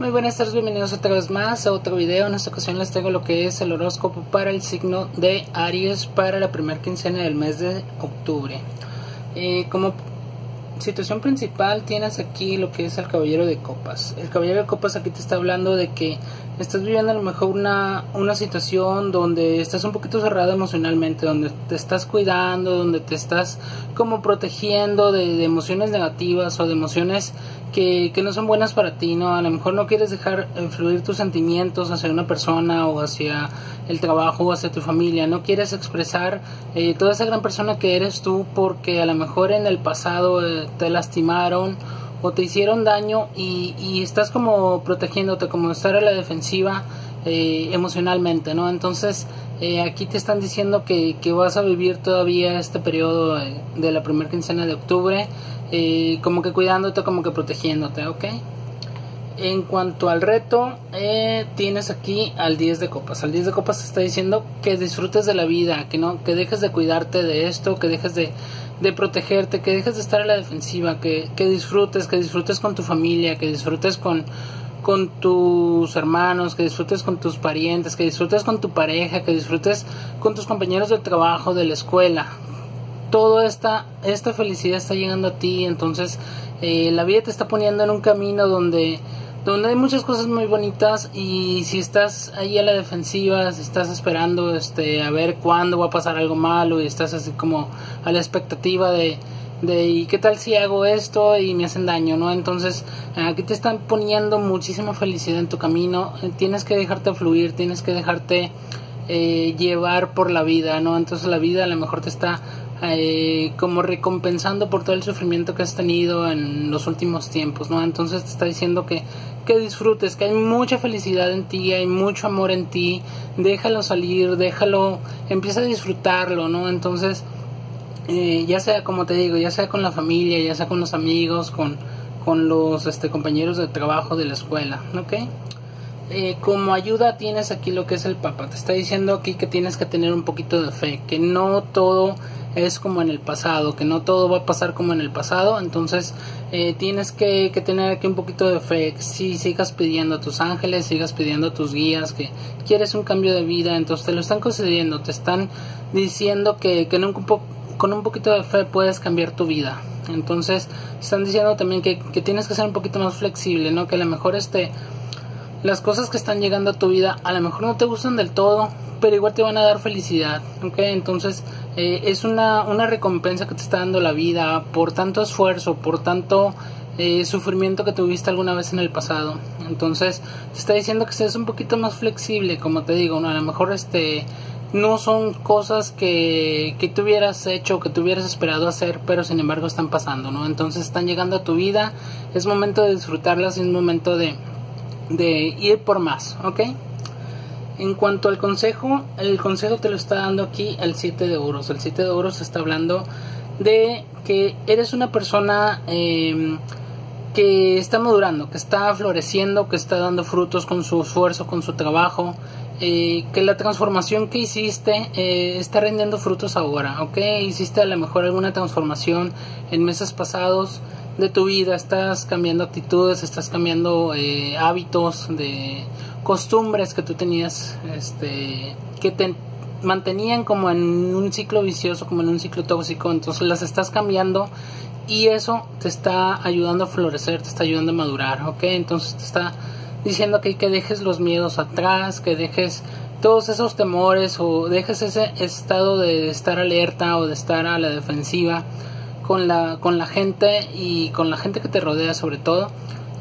Muy buenas tardes, bienvenidos otra vez más a otro video. En esta ocasión les traigo lo que es el horóscopo para el signo de Aries para la primera quincena del mes de octubre. Como situación principal tienes aquí lo que es el caballero de copas. El caballero de copas aquí te está hablando de que estás viviendo a lo mejor una situación donde estás un poquito cerrado emocionalmente, donde te estás cuidando, donde te estás como protegiendo de emociones negativas o de emociones que no son buenas para ti, ¿no? A lo mejor no quieres dejar fluir tus sentimientos hacia una persona o hacia el trabajo o hacia tu familia. No quieres expresar toda esa gran persona que eres tú, porque a lo mejor en el pasado te lastimaron o te hicieron daño y estás como protegiéndote, como estar a la defensiva emocionalmente, ¿no? Entonces aquí te están diciendo que vas a vivir todavía este periodo de la primera quincena de octubre como que cuidándote, como que protegiéndote, ¿ok? En cuanto al reto, tienes aquí al 10 de copas. Al 10 de copas te está diciendo que disfrutes de la vida, que dejes de cuidarte de esto, que dejes de protegerte, que dejes de estar a la defensiva, que disfrutes con tu familia, que disfrutes con tus hermanos, que disfrutes con tus parientes, que disfrutes con tu pareja, que disfrutes con tus compañeros de trabajo, de la escuela. Toda esta felicidad está llegando a ti, entonces la vida te está poniendo en un camino donde hay muchas cosas muy bonitas, y si estás ahí a la defensiva, si estás esperando a ver cuándo va a pasar algo malo y estás así como a la expectativa de ¿y qué tal si hago esto y me hacen daño?, ¿no? Entonces aquí te están poniendo muchísima felicidad en tu camino. Tienes que dejarte fluir, tienes que dejarte llevar por la vida, ¿no? Entonces la vida a lo mejor te está como recompensando por todo el sufrimiento que has tenido en los últimos tiempos, ¿no? Entonces te está diciendo que disfrutes, que hay mucha felicidad en ti, hay mucho amor en ti. Déjalo salir, empieza a disfrutarlo, ¿no? Entonces ya sea, como te digo, ya sea con la familia, ya sea con los amigos, con los compañeros de trabajo, de la escuela, ¿ok? Como ayuda tienes aquí lo que es el Papa. Te está diciendo aquí que tienes que tener un poquito de fe, que no todo es como en el pasado, que no todo va a pasar como en el pasado. Entonces tienes que tener aquí un poquito de fe. Si sigas pidiendo a tus ángeles, sigas pidiendo a tus guías que quieres un cambio de vida, entonces te lo están concediendo, te están diciendo que con un poquito de fe puedes cambiar tu vida. Entonces están diciendo también que tienes que ser un poquito más flexible, ¿no? Que a lo mejor las cosas que están llegando a tu vida a lo mejor no te gustan del todo, pero igual te van a dar felicidad, ¿ok? Entonces es una recompensa que te está dando la vida por tanto esfuerzo, por tanto sufrimiento que tuviste alguna vez en el pasado. Entonces te está diciendo que seas un poquito más flexible, como te digo, ¿no? A lo mejor no son cosas que tú hubieras hecho, que tú hubieras esperado hacer, pero sin embargo están pasando, ¿no? Entonces están llegando a tu vida, es momento de disfrutarlas, es momento de ir por más, ¿ok? En cuanto al consejo, el consejo te lo está dando aquí el 7 de oros. El 7 de oros está hablando de que eres una persona que está madurando, que está floreciendo, que está dando frutos con su esfuerzo, con su trabajo, que la transformación que hiciste está rendiendo frutos ahora, ¿ok? Hiciste a lo mejor alguna transformación en meses pasados de tu vida, estás cambiando actitudes, estás cambiando hábitos, de costumbres que tú tenías, que te mantenían como en un ciclo vicioso, como en un ciclo tóxico. Entonces las estás cambiando y eso te está ayudando a florecer, te está ayudando a madurar, ¿ok? Entonces te está diciendo que dejes los miedos atrás, que dejes todos esos temores, o dejes ese estado de estar alerta o de estar a la defensiva con la gente, y con la gente que te rodea sobre todo,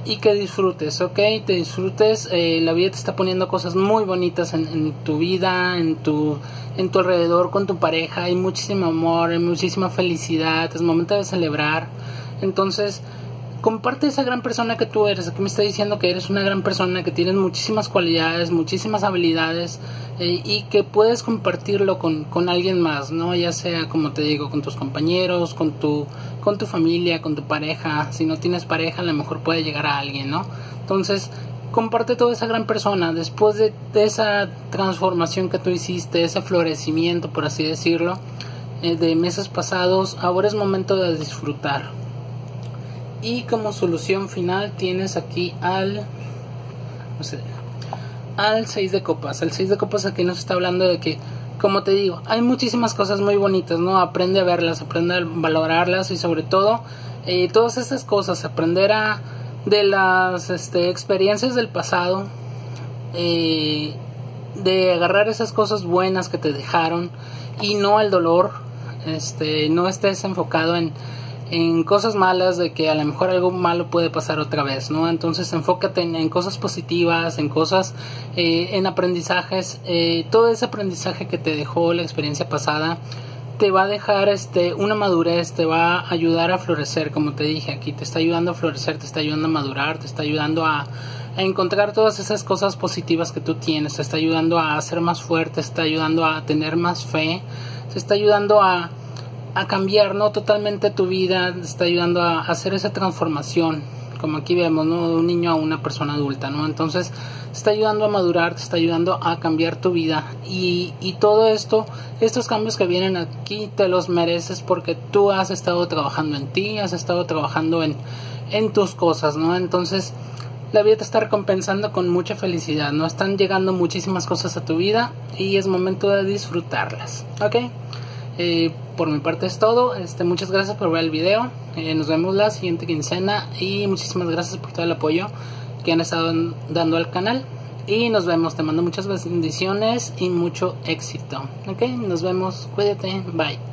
y que disfrutes, ¿ok? Te disfrutes. La vida te está poniendo cosas muy bonitas en tu vida, en tu alrededor, con tu pareja. Hay muchísimo amor, hay muchísima felicidad, es momento de celebrar. Entonces comparte esa gran persona que tú eres. Aquí me está diciendo que eres una gran persona, que tienes muchísimas cualidades, muchísimas habilidades, y que puedes compartirlo con alguien más, ¿no? Ya sea, como te digo, con tus compañeros, con tu familia, con tu pareja. Si no tienes pareja, a lo mejor puede llegar a alguien, ¿no? Entonces comparte toda esa gran persona. Después de esa transformación que tú hiciste, ese florecimiento, por así decirlo, de meses pasados, ahora es momento de disfrutar. Y como solución final tienes aquí al o sea, al 6 de copas. El 6 de copas aquí nos está hablando de que, como te digo, hay muchísimas cosas muy bonitas, ¿no? Aprende a verlas, aprende a valorarlas y sobre todo todas estas cosas, aprender a de las experiencias del pasado, de agarrar esas cosas buenas que te dejaron y no el dolor. No estés enfocado en cosas malas, de que a lo mejor algo malo puede pasar otra vez, ¿no? Entonces enfócate en cosas positivas, en cosas, en aprendizajes. Todo ese aprendizaje que te dejó la experiencia pasada te va a dejar una madurez, te va a ayudar a florecer, como te dije aquí, te está ayudando a florecer, te está ayudando a madurar, te está ayudando a encontrar todas esas cosas positivas que tú tienes, te está ayudando a ser más fuerte, te está ayudando a tener más fe, te está ayudando a cambiar, ¿no?, totalmente tu vida, te está ayudando a hacer esa transformación, como aquí vemos, ¿no?, de un niño a una persona adulta, ¿no? Entonces te está ayudando a madurar, te está ayudando a cambiar tu vida y todo esto, estos cambios que vienen aquí te los mereces porque tú has estado trabajando en ti, has estado trabajando en tus cosas, ¿no? Entonces la vida te está recompensando con mucha felicidad, ¿no? Están llegando muchísimas cosas a tu vida y es momento de disfrutarlas, ¿ok? Por mi parte es todo. Muchas gracias por ver el video. Nos vemos la siguiente quincena y muchísimas gracias por todo el apoyo que han estado dando al canal y nos vemos. Te mando muchas bendiciones y mucho éxito, ¿ok? Nos vemos, cuídate, bye.